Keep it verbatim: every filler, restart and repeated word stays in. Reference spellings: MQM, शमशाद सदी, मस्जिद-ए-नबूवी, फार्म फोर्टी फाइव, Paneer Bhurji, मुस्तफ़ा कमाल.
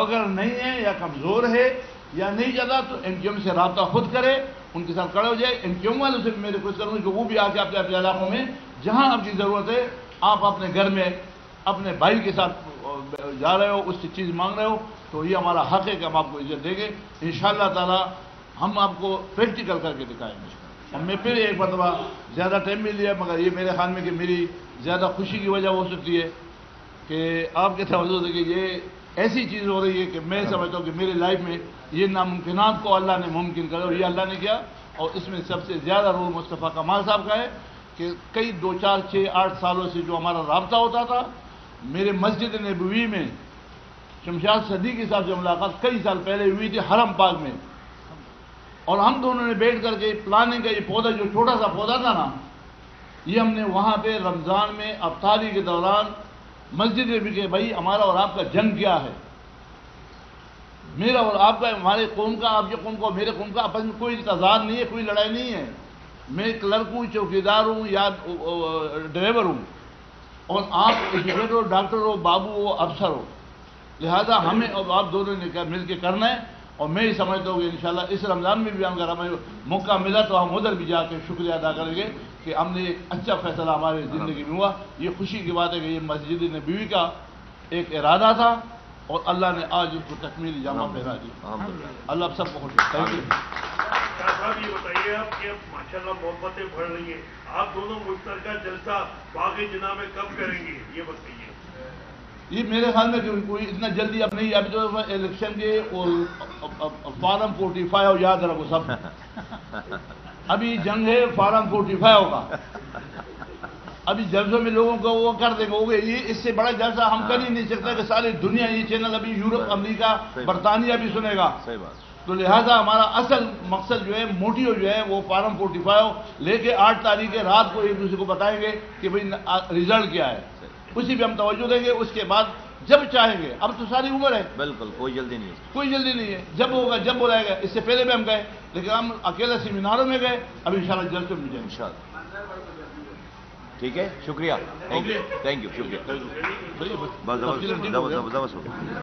अगर नहीं है या कमज़ोर है या नहीं ज्यादा तो एमक्यूएम से रब्ता खुद करे, उनके साथ खड़े हो जाए। एमक्यूएम वालों से मैं रिक्वेस्ट करूँगी कि वो भी आके अपने अपने इलाकों में जहाँ आपकी ज़रूरत है, आप अपने घर में अपने भाई के साथ जा रहे हो, उससे चीज़ मांग रहे हो, तो ये हमारा हक है कि हम आपको इज्जत देंगे। इंशाअल्लाह ताला हम आपको प्रैक्टिकल करके दिखाएंगे। मैं फिर एक मरतबा ज़्यादा टाइम भी लिया, मगर ये मेरे ख्याल में कि मेरी ज़्यादा खुशी की वजह हो सकती है कि आपके तवज्जो से कि ये ऐसी चीज़ हो रही है कि मैं समझता हूँ कि मेरे लाइफ में ये नामुमकिनात को अल्लाह ने मुमकिन करा, और ये अल्लाह ने किया। और इसमें सबसे ज़्यादा रोल मुस्तफ़ा कमाल साहब का है कि कई दो चार छः आठ सालों से जो हमारा रब्ता होता था, मेरे मस्जिद-ए-नबूवी में शमशाद सदी के साहब से मुलाकात कई साल पहले हुई थी हरम पाक में, और हम दोनों ने बैठ करके प्लानिंग का ये पौधा जो छोटा सा पौधा था ना, ये हमने वहाँ पे रमज़ान में अफ्तारी के दौरान मस्जिद में भी के भाई हमारा और आपका जंग क्या है, मेरा और आपका, हमारे कौम का, आपके कौम का, मेरे कौम का, आपस में कोई तजाद नहीं है, कोई लड़ाई नहीं है। मैं क्लर्क हूँ, चौकीदार हूँ या ड्राइवर हूँ, और आप इंजीनियर हो, डॉक्टर हो, बाबू हो, अफसर हो, लिहाजा हमें और आप दोनों ने मिल के करना है। और मैं ही समझता हूँ कि इंशाल्लाह इस रमज़ान में भी अगर हमें मौका मिला तो हम उधर भी जाकर शुक्रिया अदा करेंगे कि हमने एक अच्छा फैसला हमारे ज़िंदगी में हुआ। ये खुशी की बात है कि ये मस्जिद-ए-नबूवी का एक इरादा था और अल्लाह ने आज उसको तकमील जामा पहना दिया। अल्लाह सबको खुश रखे। साहब ये बताइए आप कि माशाल्लाह मोहब्बतें बढ़ रही है, आप दोनों मुश्तरका जलसा बाग जनाब में कब करेंगे, ये बताइए। ये मेरे ख्याल में कि कोई इतना जल्दी अब नहीं, अभी तो इलेक्शन के और फार्म फोर्टी फाइव याद रखो सब, अभी जंग है फार्म फोर्टी फाइव का, अभी जलसों में लोगों को वो कर देंगे वो, ये इससे बड़ा जलसा हम कर ही नहीं सकता कि सारी दुनिया ये चैनल अभी यूरोप, अमेरिका, बरतानिया भी सुनेगा। तो लिहाजा हमारा असल मकसद जो है, मोटिव जो है वो फार्म फोर्टी फाइव लेके आठ तारीख के रात को एक दूसरे को बताएंगे कि भाई रिजल्ट क्या है, उसी पे हम तवज्जो देंगे। उसके बाद जब चाहेंगे, अब तो सारी उम्र है, बिल्कुल कोई जल्दी नहीं है, कोई जल्दी नहीं है, जब होगा जब बुलाएगा। इससे पहले भी हम गए लेकिन हम अकेले सेमिनारों में गए, अब इंशाल्लाह जल्द से मिल जाएंगे इंशाल्लाह। ठीक है, शुक्रिया, थैंक यू, थैंक यू, शुक्रिया।